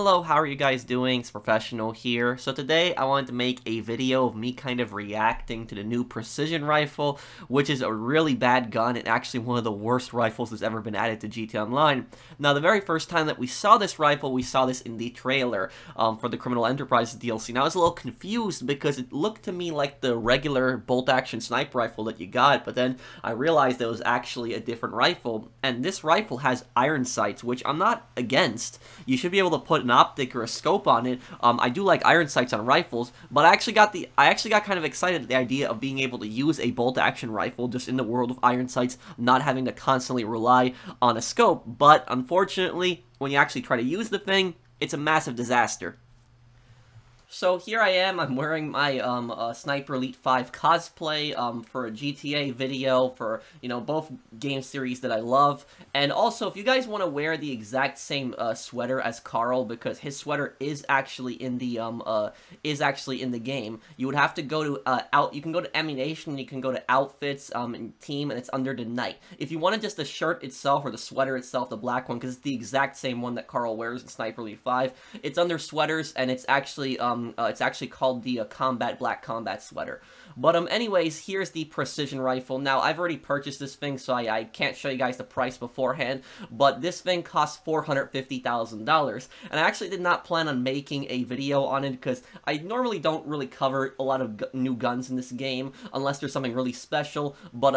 Hello, how are you guys doing? It's Professional here. So today I wanted to make a video of me kind of reacting to the new Precision Rifle, which is a really bad gun and actually one of the worst rifles that's ever been added to GTA Online. Now, the very first time that we saw this rifle, we saw this in the trailer for the Criminal Enterprises DLC. Now, I was a little confused because it looked to me like the regular bolt-action sniper rifle that you got, but then I realized it was actually a different rifle, and this rifle has iron sights, which I'm not against. You should be able to put an optic or a scope on it. I do like iron sights on rifles, but I actually got kind of excited at the idea of being able to use a bolt action rifle just in the world of iron sights, not having to constantly rely on a scope. But unfortunately, when you actually try to use the thing, it's a massive disaster. So here I am, I'm wearing my Sniper Elite 5 cosplay for a GTA video for, you know, both game series that I love. And also, if you guys want to wear the exact same sweater as Carl, because his sweater is actually in the game, you would have to go to you can go to ammunition, and you can go to outfits and team, and it's under the night. If you wanted just the shirt itself or the sweater itself, the black one, because it's the exact same one that Carl wears in Sniper Elite 5, it's under sweaters, and it's actually called the Black Combat Sweater. But anyways, here's the Precision Rifle. Now, I've already purchased this thing, so I can't show you guys the price beforehand, but this thing costs $450,000, and I actually did not plan on making a video on it, because I normally don't really cover a lot of new guns in this game, unless there's something really special, but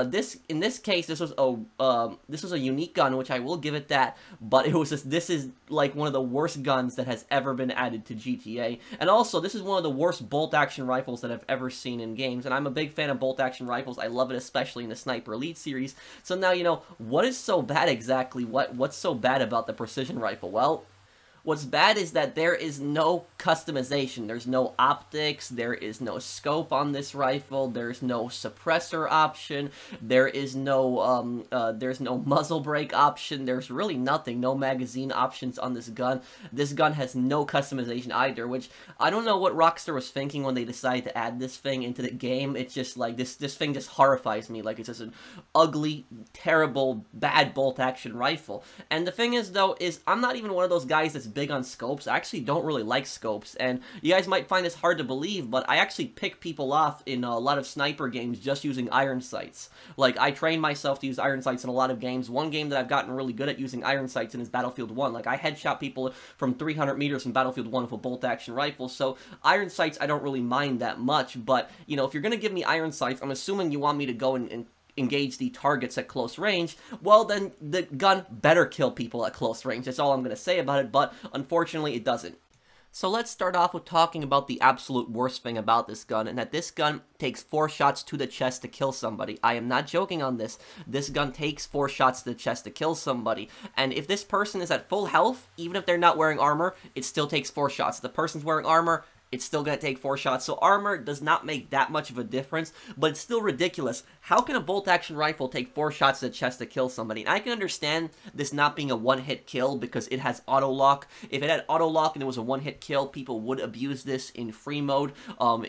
in this case, this was a unique gun, which I will give it that, but it was just, this is like one of the worst guns that has ever been added to GTA, and also, this is one of the worst bolt-action rifles that I've ever seen in games, and I'm a big fan of bolt-action rifles. I love it, especially in the Sniper Elite series. So now, you know, what is so bad exactly? What's so bad about the Precision Rifle? Well, what's bad is that there is no customization. There's no optics, there is no scope on this rifle, there's no suppressor option, there's no muzzle brake option, there's really nothing, no magazine options on this gun. This gun has no customization either, which I don't know what Rockstar was thinking when they decided to add this thing into the game. It's just like, this thing just horrifies me, like it's just an ugly, terrible, bad bolt-action rifle. And the thing is, though, is I'm not even one of those guys that's big on scopes. I actually don't really like scopes, and you guys might find this hard to believe, but I actually pick people off in a lot of sniper games just using iron sights. Like, I train myself to use iron sights in a lot of games. One game that I've gotten really good at using iron sights in is Battlefield 1. Like, I headshot people from 300 meters in Battlefield 1 with a bolt-action rifle, so iron sights I don't really mind that much, but, you know, if you're gonna give me iron sights, I'm assuming you want me to go and engage the targets at close range. Well, then the gun better kill people at close range. That's all I'm gonna say about it, but unfortunately it doesn't. So let's start off with talking about the absolute worst thing about this gun, and that this gun takes 4 shots to the chest to kill somebody. I am not joking on this. This gun takes 4 shots to the chest to kill somebody, and if this person is at full health, even if they're not wearing armor, it still takes 4 shots. If the person's wearing armor, it's still going to take 4 shots, so armor does not make that much of a difference, but it's still ridiculous. How can a bolt-action rifle take 4 shots to the chest to kill somebody? And I can understand this not being a one-hit kill because it has auto-lock. If it had auto-lock and it was a one-hit kill, people would abuse this in free mode,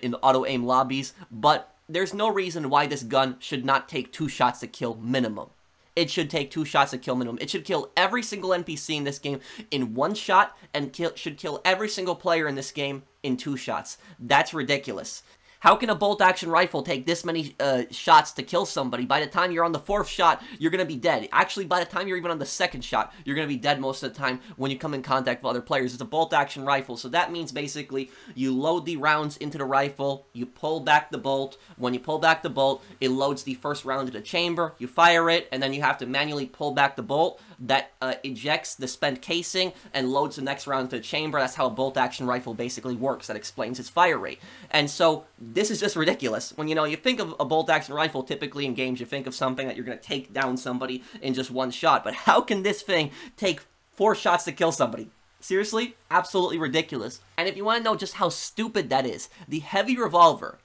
in auto-aim lobbies, but there's no reason why this gun should not take 2 shots to kill minimum. It should take 2 shots to kill minimum. It should kill every single NPC in this game in 1 shot, and should kill every single player in this game in 2 shots. That's ridiculous. How can a bolt-action rifle take this many shots to kill somebody? By the time you're on the 4th shot, you're going to be dead. Actually, by the time you're even on the 2nd shot, you're going to be dead most of the time when you come in contact with other players. It's a bolt-action rifle, so that means basically you load the rounds into the rifle, you pull back the bolt. When you pull back the bolt, it loads the first round into the chamber, you fire it, and then you have to manually pull back the bolt. That ejects the spent casing and loads the next round into the chamber. That's how a bolt-action rifle basically works. That explains its fire rate. And so this is just ridiculous. When, you know, you think of a bolt-action rifle, typically in games, you think of something that you're going to take down somebody in just 1 shot. But how can this thing take 4 shots to kill somebody? Seriously? Absolutely ridiculous. And if you want to know just how stupid that is, the heavy revolver,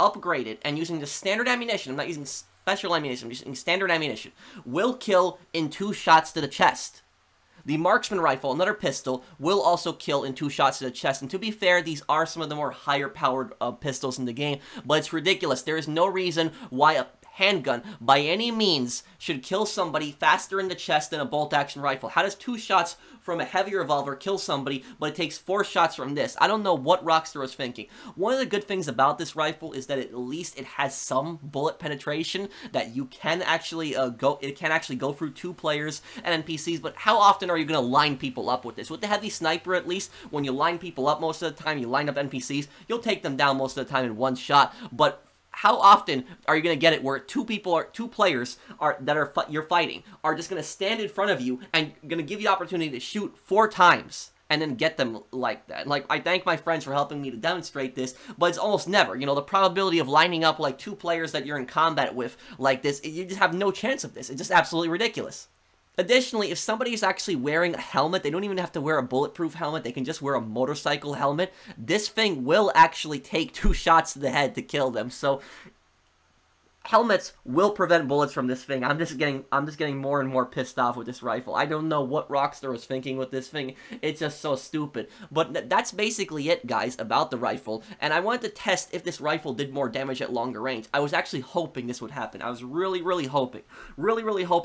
upgraded and using the standard ammunition, I'm not using special ammunition, I'm using standard ammunition, will kill in 2 shots to the chest. The marksman rifle, another pistol, will also kill in 2 shots to the chest. And to be fair, these are some of the more higher-powered pistols in the game, but it's ridiculous. There is no reason why a handgun by any means should kill somebody faster in the chest than a bolt-action rifle. How does 2 shots from a heavy revolver kill somebody, but it takes 4 shots from this? I don't know what Rockstar was thinking. One of the good things about this rifle is that at least it has some bullet penetration that you can actually go through 2 players and NPCs, but how often are you going to line people up with this? With the heavy sniper, at least, when you line people up most of the time, you line up NPCs, you'll take them down most of the time in 1 shot, but how often are you going to get it where 2 players you're fighting are just going to stand in front of you and going to give you the opportunity to shoot 4 times and then get them like that? Like, I thank my friends for helping me to demonstrate this, but it's almost never. You know, the probability of lining up like 2 players that you're in combat with like this, you just have no chance of this. It's just absolutely ridiculous. Additionally, if somebody is actually wearing a helmet, they don't even have to wear a bulletproof helmet, they can just wear a motorcycle helmet, this thing will actually take 2 shots to the head to kill them, so helmets will prevent bullets from this thing. I'm just getting more and more pissed off with this rifle. I don't know what Rockstar was thinking with this thing. It's just so stupid. But that's basically it, guys, about the rifle. And I wanted to test if this rifle did more damage at longer range. I was actually hoping this would happen. I was really hoping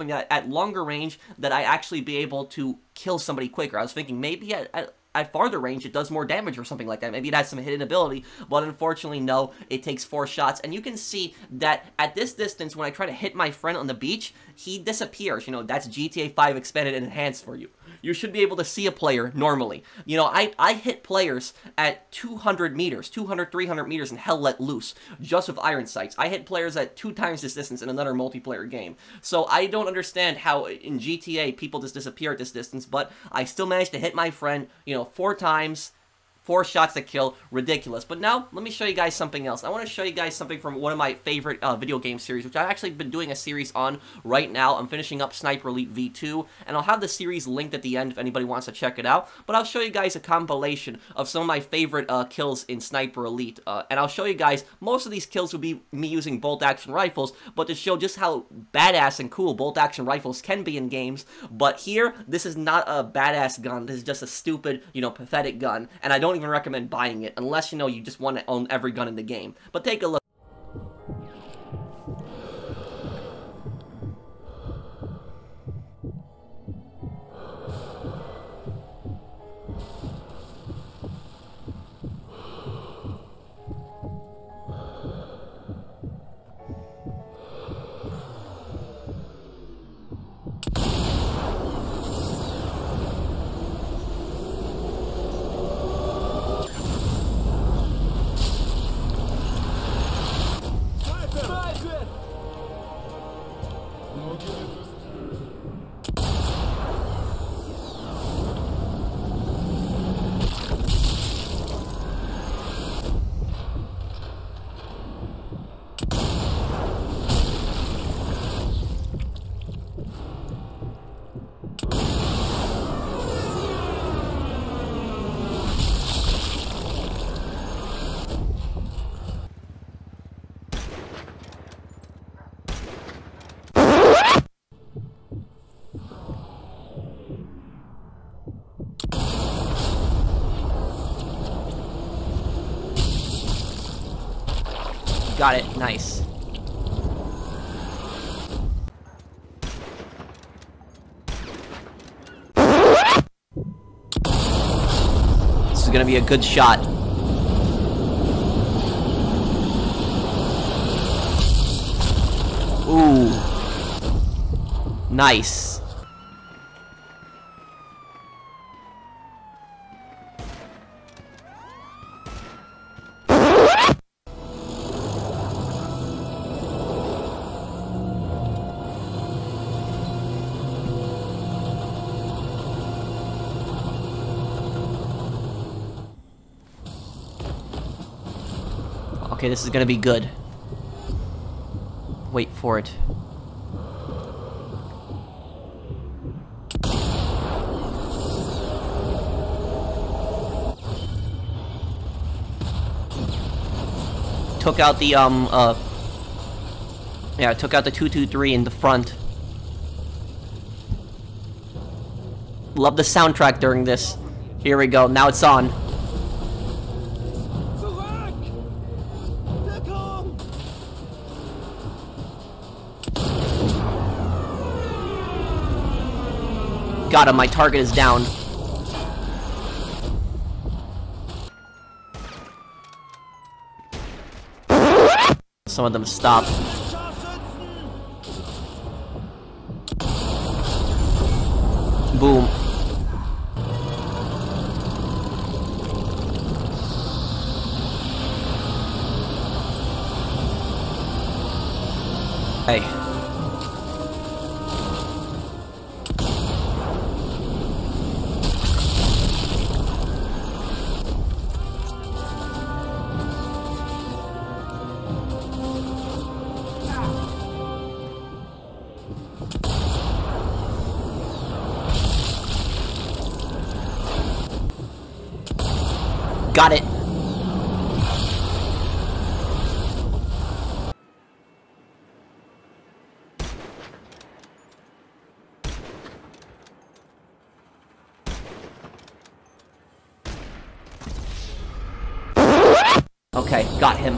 that at longer range that I'd actually be able to kill somebody quicker. I was thinking maybe at farther range, it does more damage or something like that. Maybe it has some hidden ability, but unfortunately, no, it takes 4 shots, and you can see that at this distance, when I try to hit my friend on the beach, he disappears. You know, that's GTA 5 expanded and enhanced for you. You should be able to see a player normally. You know, I hit players at 200 meters, 200, 300 meters in Hell Let Loose, just with iron sights. I hit players at 2 times this distance in another multiplayer game. So I don't understand how in GTA people just disappear at this distance, but I still managed to hit my friend, you know, 4 times, 4 shots to kill, ridiculous. But now, let me show you guys something else. I want to show you guys something from one of my favorite video game series, which I've actually been doing a series on right now. I'm finishing up Sniper Elite V2, and I'll have the series linked at the end if anybody wants to check it out. But I'll show you guys a compilation of some of my favorite kills in Sniper Elite, and I'll show you guys, most of these kills will be me using bolt-action rifles, but to show just how badass and cool bolt-action rifles can be in games. But here, this is not a badass gun. This is just a stupid, you know, pathetic gun, and I don't even recommend buying it unless, you know, you just want to own every gun in the game. But take a look. Got it. Nice. This is gonna be a good shot. Ooh. Nice. Okay, this is gonna be good. Wait for it. Took out the, yeah, took out the 223 in the front. Love the soundtrack during this. Here we go, now it's on. Got him, my target is down. Some of them stop. Boom. Hey. Got it. Okay, got him.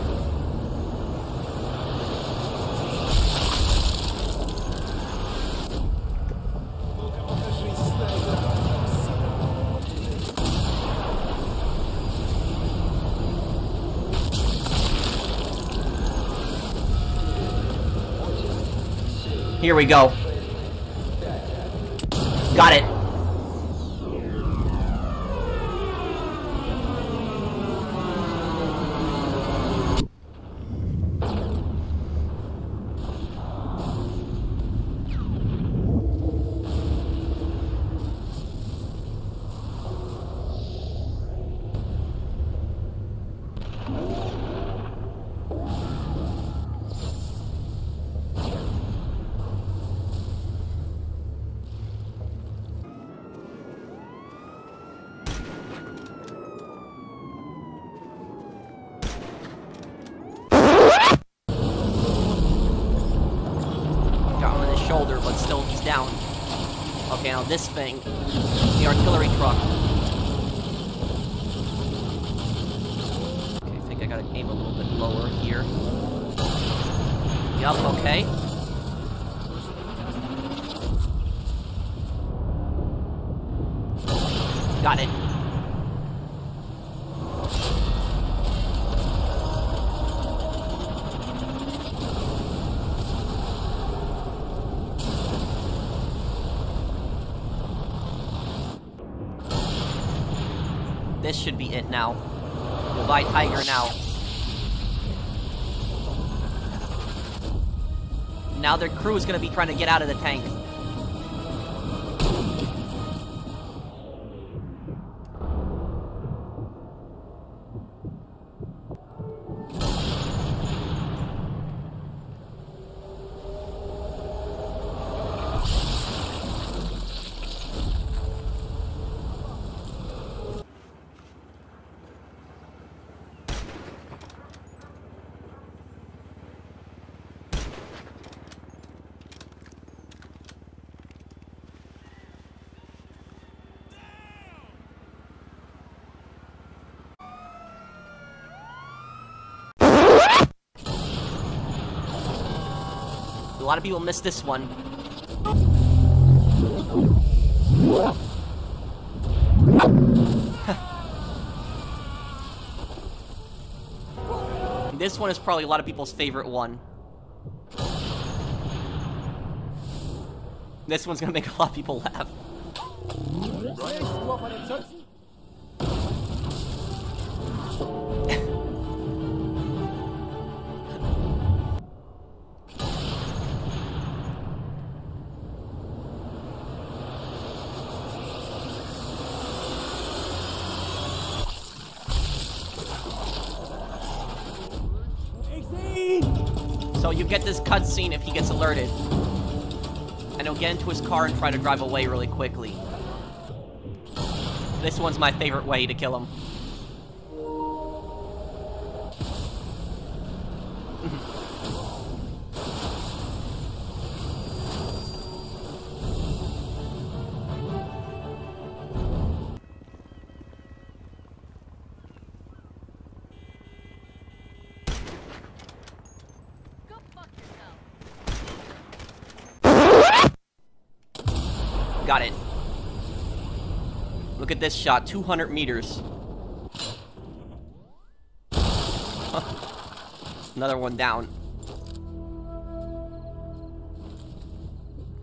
Here we go. Got it. But still he's down. Okay, now this thing, the artillery truck. Okay, I think I gotta aim a little bit lower here. Yup, okay. Got it. This should be it now. We'll buy Tiger now. Now their crew is gonna be trying to get out of the tank. A lot of people miss this one. This one is probably a lot of people's favorite one. This one's gonna make a lot of people laugh. So you get this cutscene if he gets alerted. And he'll get into his car and try to drive away really quickly. This one's my favorite way to kill him. Got it. Look at this shot, 200 meters. Another one down.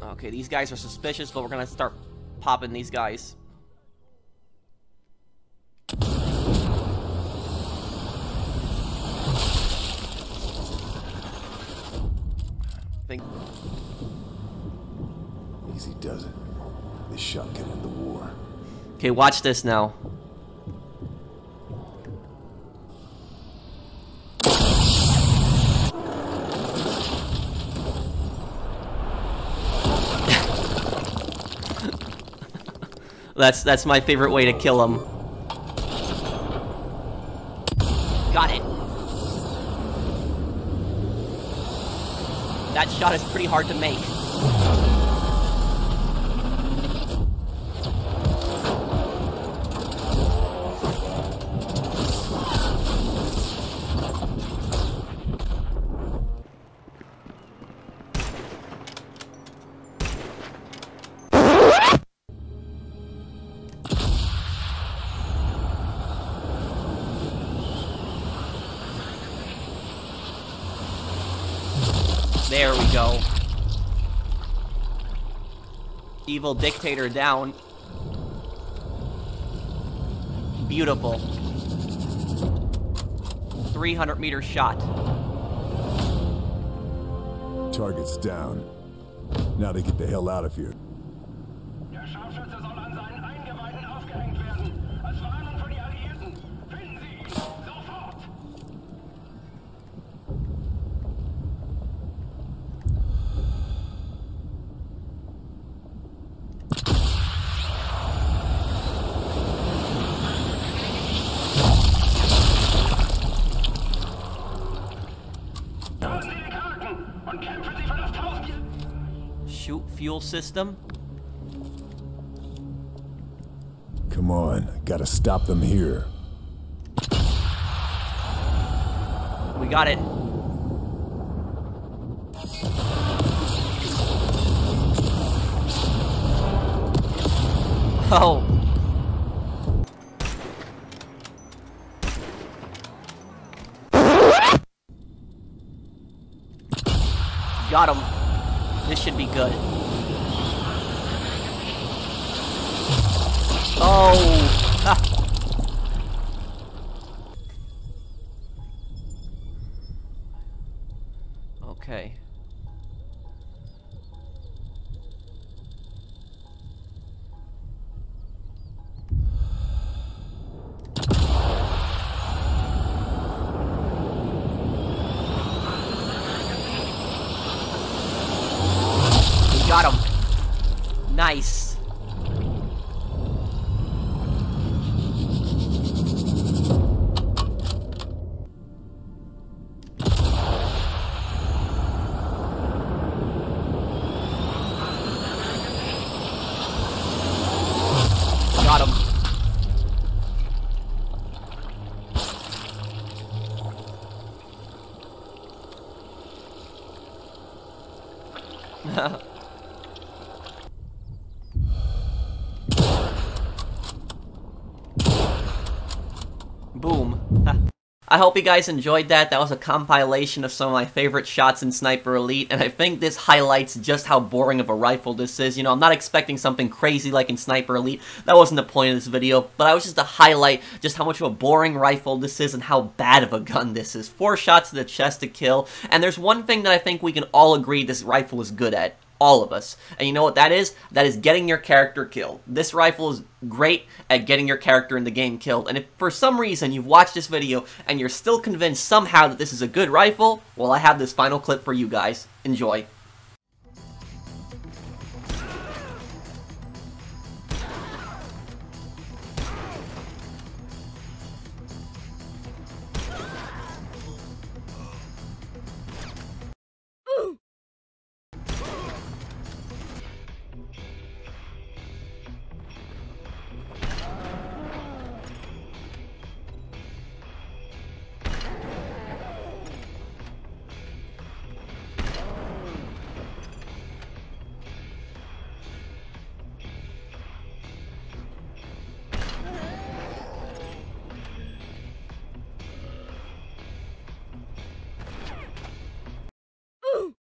Okay, these guys are suspicious, but we're gonna start popping these guys. Easy does it. This shot can end the war. Okay, watch this now. That's my favorite way to kill him. Got it. That shot is pretty hard to make. There we go. Evil dictator down. Beautiful. 300 meter shot. Target's down. Now they get the hell out of here. Shoot fuel system. Come on, I gotta stop them here. We got it. Oh. Got him. This should be good. Oh! Okay. Got him. Nice. Got him. Boom. I hope you guys enjoyed that. That was a compilation of some of my favorite shots in Sniper Elite, and I think this highlights just how boring of a rifle this is. You know, I'm not expecting something crazy like in Sniper Elite. That wasn't the point of this video, but I was just to highlight just how much of a boring rifle this is and how bad of a gun this is. 4 shots to the chest to kill, and there's one thing that I think we can all agree this rifle is good at. All of us. And you know what that is? That is getting your character killed. This rifle is great at getting your character in the game killed. And if for some reason you've watched this video and you're still convinced somehow that this is a good rifle, well, I have this final clip for you guys. Enjoy.